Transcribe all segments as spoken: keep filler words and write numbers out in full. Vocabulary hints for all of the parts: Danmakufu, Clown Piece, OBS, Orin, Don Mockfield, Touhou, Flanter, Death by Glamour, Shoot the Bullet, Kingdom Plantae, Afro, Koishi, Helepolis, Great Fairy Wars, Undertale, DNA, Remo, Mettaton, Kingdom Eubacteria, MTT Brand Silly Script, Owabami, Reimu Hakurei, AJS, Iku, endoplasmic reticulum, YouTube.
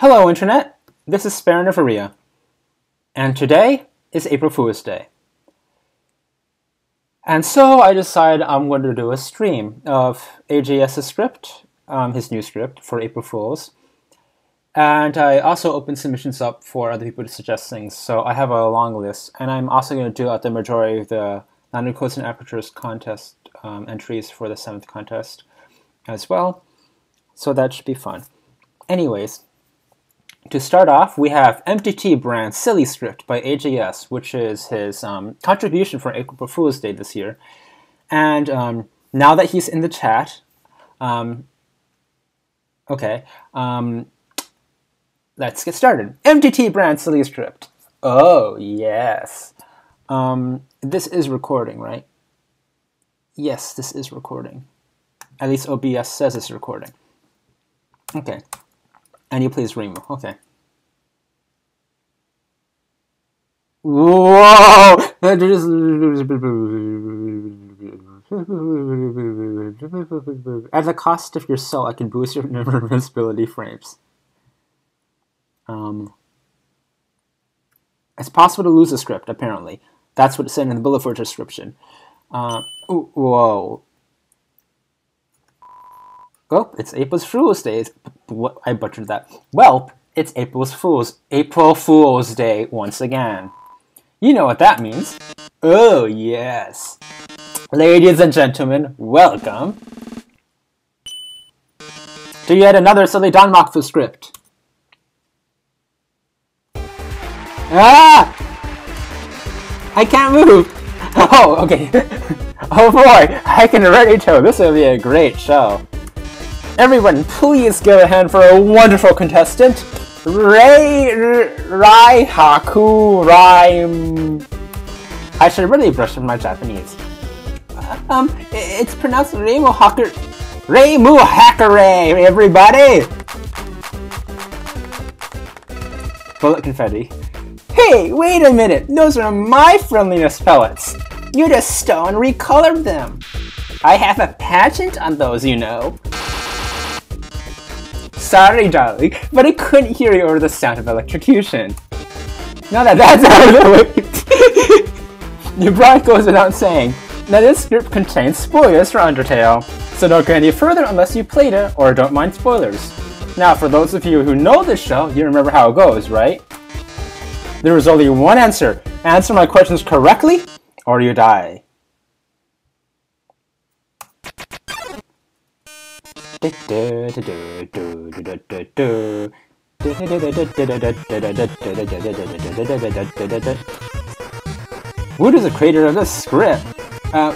Hello, Internet! This is Sparen of Iria, and today is April Fool's Day. And so I decided I'm going to do a stream of A J S's script, um, his new script for April Fool's. And I also opened submissions up for other people to suggest things, so I have a long list. And I'm also going to do out the majority of the non-recluse and apertures contest um, entries for the seventh contest as well. So that should be fun. Anyways. To start off, we have M T T Brand Silly Script by A J S, which is his um, contribution for April Fool's Day this year. And um, now that he's in the chat, um, okay, um, let's get started. M T T Brand Silly Script. Oh, yes. Um, this is recording, right? Yes, this is recording. At least O B S says it's recording. Okay. And you plays Remo. Okay. Whoa! At the cost of your soul, I can boost your invincibility frames. Um, it's possible to lose a script, apparently. That's what it said in the bullet for description. Uh, ooh, whoa. Oh, it's April Fool's Day. I butchered that. Well, it's April Fool's April Fool's Day once again. You know what that means. Oh, yes. Ladies and gentlemen, welcome to yet another silly Danmakufu script. Ah! I can't move. Oh, okay. Oh boy, I can already tell this will be a great show. Everyone, please give a hand for a wonderful contestant, Reimu Hakurei. I should really brush up my Japanese. Um, it's pronounced Reimu Hakurei. Reimu Hakurei, everybody! Bullet confetti. Hey, wait a minute! Those are my friendliness pellets. You just stole and recolored them. I have a patent on those, you know. Sorry, darling, but I couldn't hear you over the sound of electrocution. Now that that's out of the way, the bride goes without saying. Now this script contains spoilers for Undertale, so don't go any further unless you played it or don't mind spoilers. Now for those of you who know this show, you remember how it goes, right? There is only one answer. Answer my questions correctly, or you die. Wood is the creator of this script. Uh,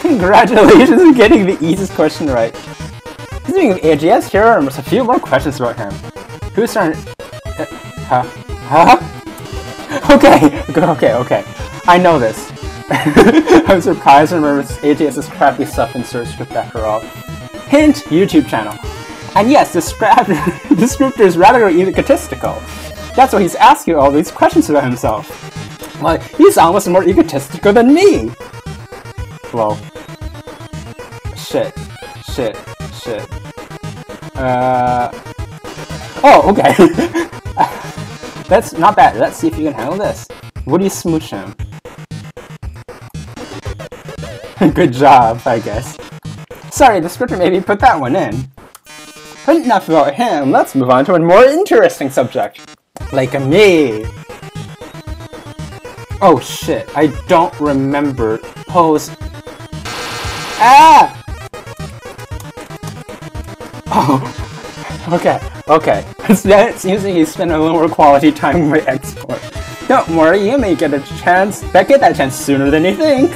congratulations on getting the easiest question right. Speaking of A J S, here are a few more questions about him. Who's starting? Uh, huh? Huh? Okay, okay, okay. I know this. I'm surprised and remember A J S's crappy stuff in search script after all. Hint, YouTube channel. And yes, the, scrap the script is rather egotistical. That's why he's asking all these questions about himself. Well, he's almost more egotistical than me! Well... Shit. Shit. Shit. Uh... Oh, okay. That's not bad. Let's see if you can handle this. What do you smooch him? Good job, I guess. Sorry, the scripter made me put that one in. But enough about him, let's move on to a more interesting subject. Like me! Oh shit, I don't remember pose... Ah! Oh, okay, okay. It seems like he spent a lower quality time with my export. Don't worry, you may get a chance, but get that chance sooner than you think.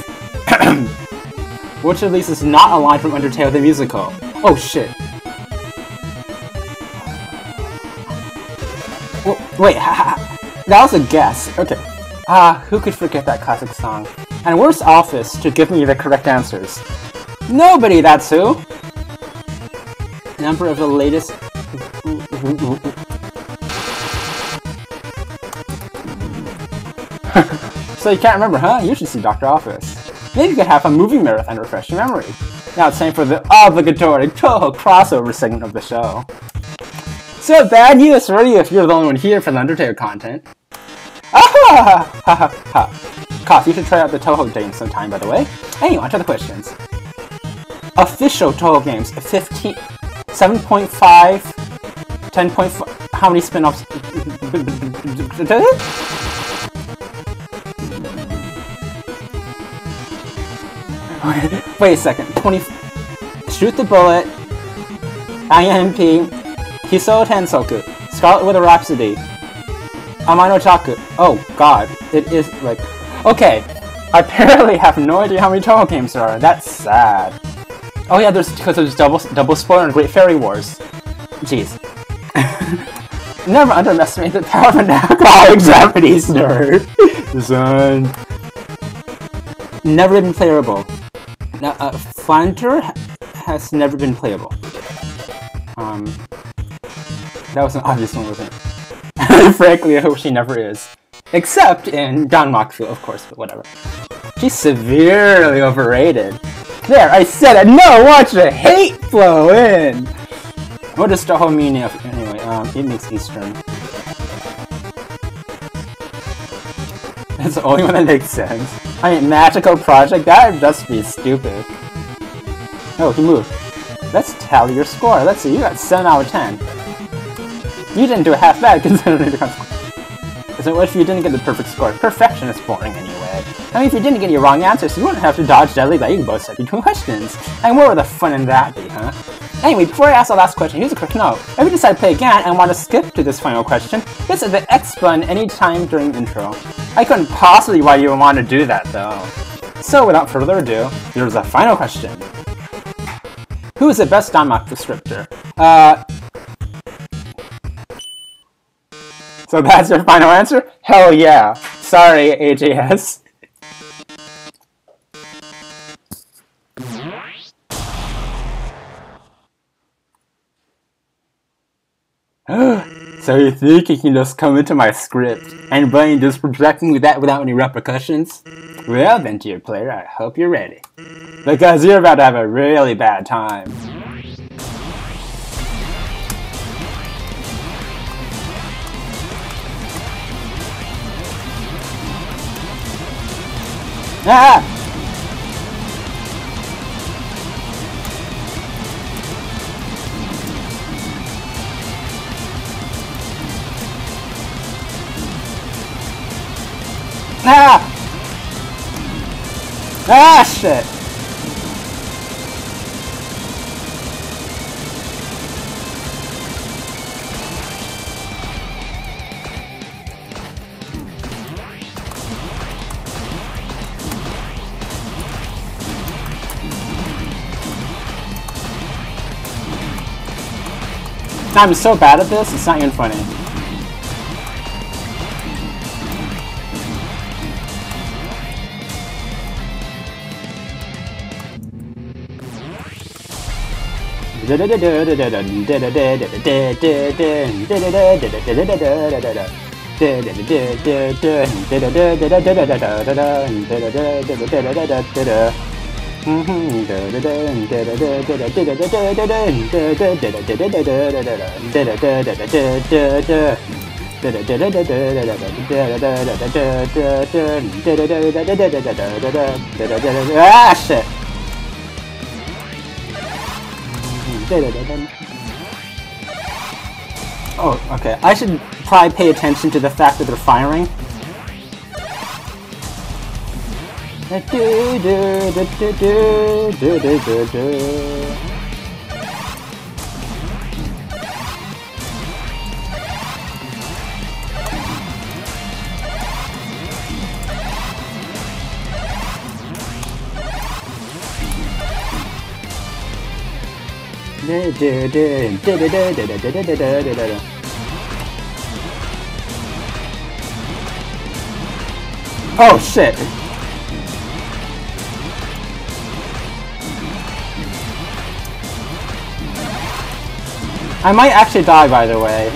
Which at least is not a line from Undertale the Musical. Oh shit. Well, wait, that was a guess. Okay. Ah, who could forget that classic song? And where's Office to give me the correct answers? Nobody, that's who! Number of the latest... So you can't remember, huh? You should see Doctor Office. Maybe you could have a movie marathon to refresh your memory. Now it's time for the obligatory Touhou crossover segment of the show. So bad he was ready if you're the only one here for the Undertale content. Ah ha ha ha. Koff, you should try out the Touhou game sometime, by the way. Anyway, on to the questions. Official Touhou games, fifteen, seven point five, ten point five, how many spin-offs? Wait a second, twenty, Shoot the Bullet, I M P, Hisou Tensoku, Scarlet with a Rhapsody, Amano Chaku. Oh god, it is like... Okay, I apparently have no idea how many Touhou games there are, that's sad. Oh yeah, there's because there's double, double Sparen and Great Fairy Wars. Jeez. Never underestimate the power of an alcoholic Japanese nerd. Design. Never been playable. Now, uh, Flanter ha has never been playable. Um, that was an obvious one, wasn't it? Frankly, I hope she never is. Except in Don Mockfield, of course, but whatever. She's severely overrated. There, I said it! No, watch the hate flow in! What does Touhou mean if, anyway, um, it makes Eastern. That's the only one that makes sense. I mean, magical project? That would just be stupid. Oh, he moved. Let's tally your score. Let's see, you got seven out of ten. You didn't do a half bad considering the consequence. So what if you didn't get the perfect score? Perfection is boring anyway. I mean, if you didn't get your wrong answers, you wouldn't have to dodge deadly by you both set between questions. And what would the fun in that be, huh? Anyway, before I ask the last question, here's a quick note. If we decide to play again and want to skip to this final question, this is the X button any time during the intro. I couldn't possibly why you would want to do that, though. So without further ado, here's the final question. Who is the best Danmakufu descriptor? Uh... So that's your final answer? Hell yeah! Sorry, A J S. So you think you can just come into my script and blame just projecting with that without any repercussions? Well then, dear player, I hope you're ready. Because you're about to have a really bad time. Ah! Ah! Ah, shit! I'm so bad at this, it's not even funny. Ah, shit! Oh, okay. I should probably pay attention to the fact that they're firing. Do do do do do do do do. Do do do do do do do do do do do. Oh shit. I might actually die, by the way.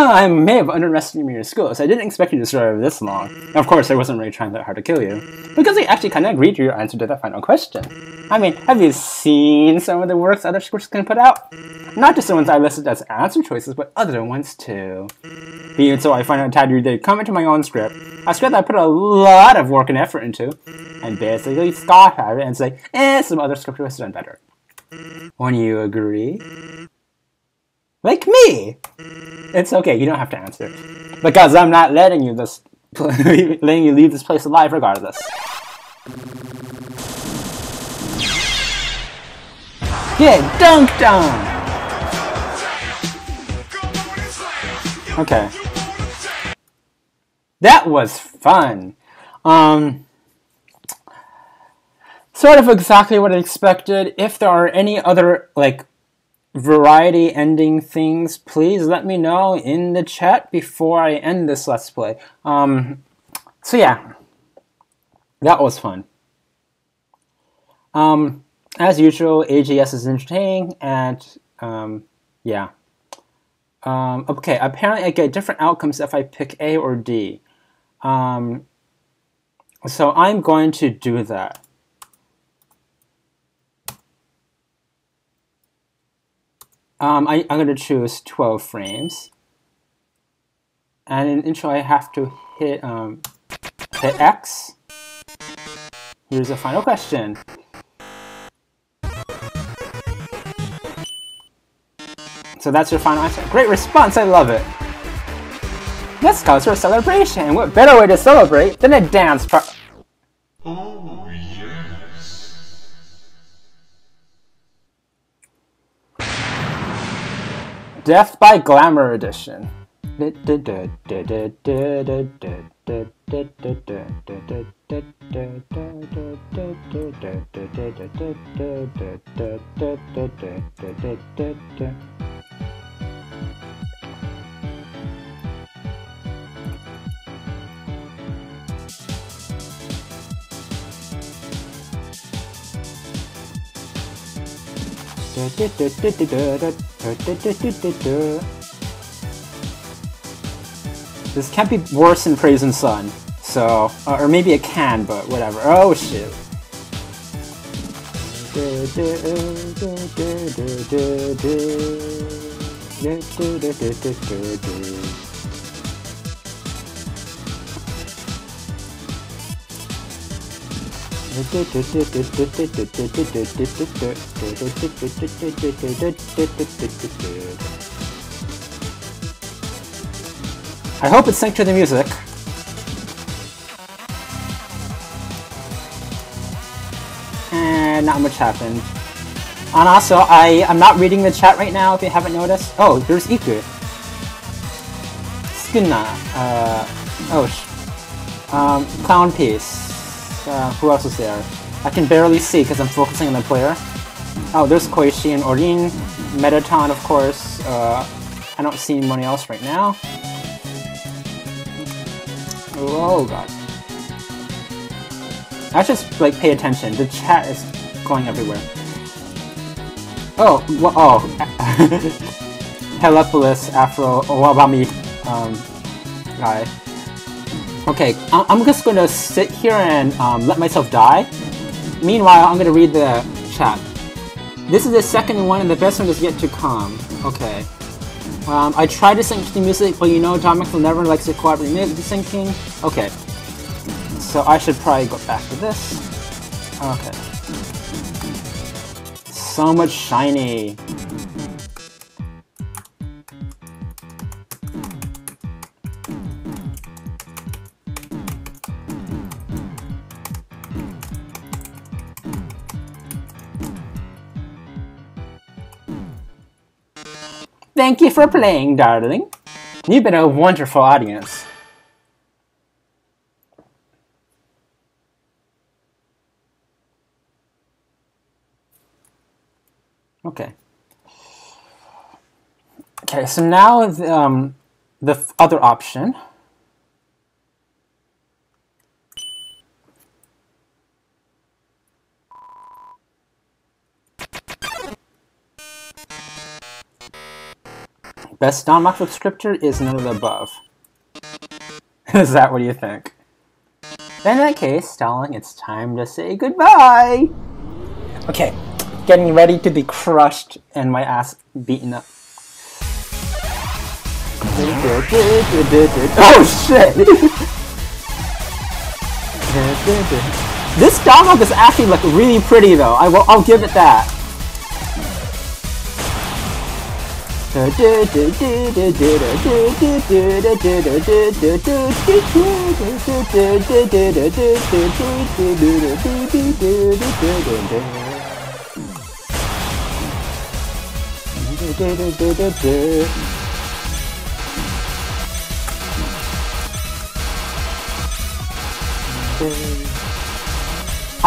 Ah, I may have underestimated your skills. I didn't expect you to survive this long. And of course, I wasn't really trying that hard to kill you. Because I actually kind of agreed to your answer to that final question. I mean, have you seen some of the works other scripts can put out? Not just the ones I listed as answer choices, but other ones too. Even so, I find out Tadru did come into my own script. A script I put a lot of work and effort into. And basically scoff at it and say, eh, some other script has done better. Won't you agree? Like me! It's okay, you don't have to answer. Because I'm not letting you this letting you leave this place alive regardless. Get dunked on! Okay. That was fun. Um... Sort of exactly what I expected. If there are any other, like, variety ending things, please let me know in the chat before I end this Let's Play. Um, so yeah, that was fun. Um, as usual, A J S is entertaining, and um, yeah. Um, okay, apparently I get different outcomes if I pick A or D. Um, so I'm going to do that. Um, I, I'm going to choose twelve frames, and in intro I have to hit um, hit X. Here's the final question. So that's your final answer. Great response, I love it. That's cause for a celebration. What better way to celebrate than a dance par- Oh yes. Death by Glamour edition. This can't be worse than Praise and Sun, so, or maybe it can, but whatever. Oh shoot! I hope it's synced to the music. And not much happened. And also, I, I'm not reading the chat right now if you haven't noticed. Oh, there's Iku. Skinna. Uh, oh, sh um, Clown Piece. Uh, who else is there? I can barely see because I'm focusing on the player. Oh, there's Koishi and Orin, Mettaton, of course. Uh, I don't see anyone else right now. Oh god! I should just like pay attention. The chat is going everywhere. Oh, well, oh! Helepolis, Afro, Owabami, um, guy. Okay, I'm just going to sit here and um, let myself die. Meanwhile, I'm going to read the chat. This is the second one, and the best one is yet to come. Okay. Um, I tried to sync to the music, but you know John Michael never likes to collaborate with syncing. Okay. So I should probably go back to this. Okay. So much shiny. Thank you for playing, darling. You've been a wonderful audience. Okay. Okay, so now the, um, the other option. Best Don Mockfield scripture is none of the above. Is that what you think? In that case, darling, it's time to say goodbye! Okay, getting ready to be crushed and my ass beaten up. Oh shit! This dog is actually like really pretty though, I will, I'll give it that. I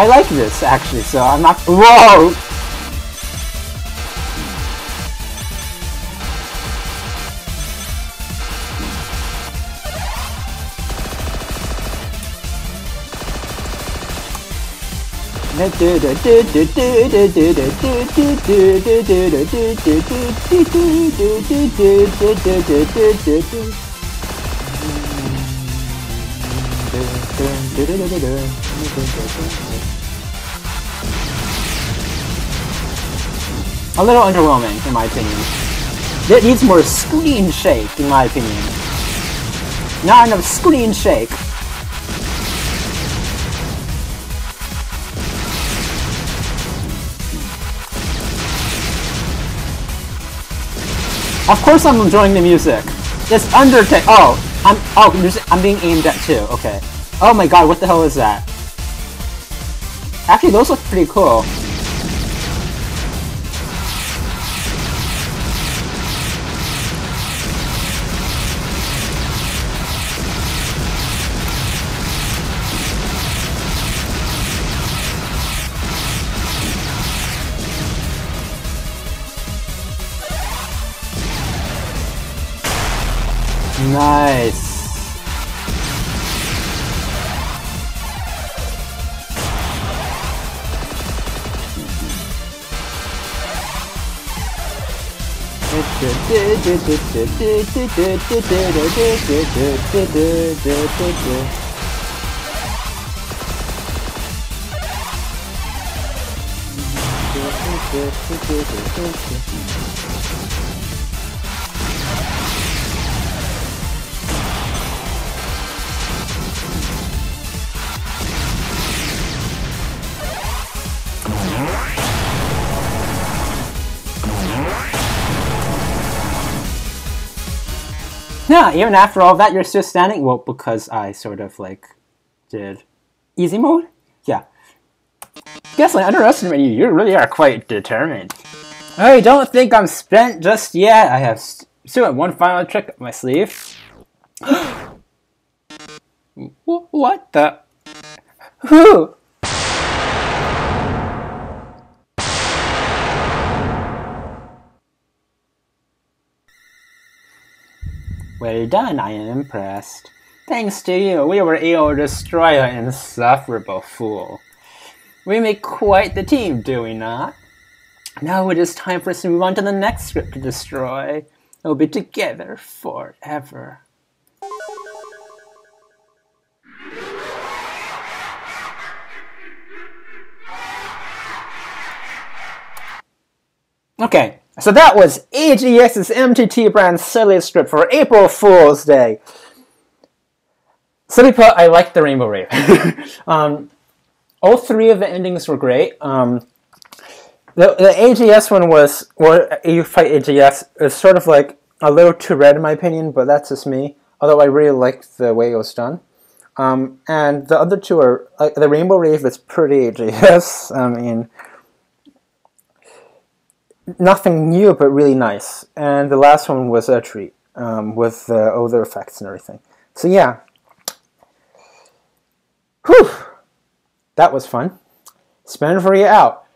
like this actually, so I'm not. Whoa! A little underwhelming, in my opinion. It needs more screen shake, in my opinion. Not enough screen shake. Of course I'm enjoying the music. It's Undertale. Oh, I'm oh I'm, I'm being aimed at too. Okay. Oh my god, what the hell is that? Actually, those look pretty cool. Nice. Yeah, even after all that, you're still standing? Well, because I sort of, like, did easy mode? Yeah. Guess I underestimated you. You really are quite determined. I don't think I'm spent just yet. I have still have one final trick up my sleeve. What the? Who? Well done, I am impressed. Thanks to you, we were able to destroy an insufferable fool. We make quite the team, do we not? Now it is time for us to move on to the next script to destroy. We'll be together forever. Okay. So that was A J S's M T T Brand Silly Script for April Fool's Day. Simply put, I liked the Rainbow Rave. um, all three of the endings were great. Um, the, the A J S one was, well, you fight A J S, it's sort of like a little too red in my opinion, but that's just me. Although I really liked the way it was done. Um, and the other two are, like, the Rainbow Rave is pretty A J S, I mean... nothing new, but really nice. And the last one was a treat, um, with uh, all the effects and everything. So yeah. Whew! That was fun. Sparen of Iria out.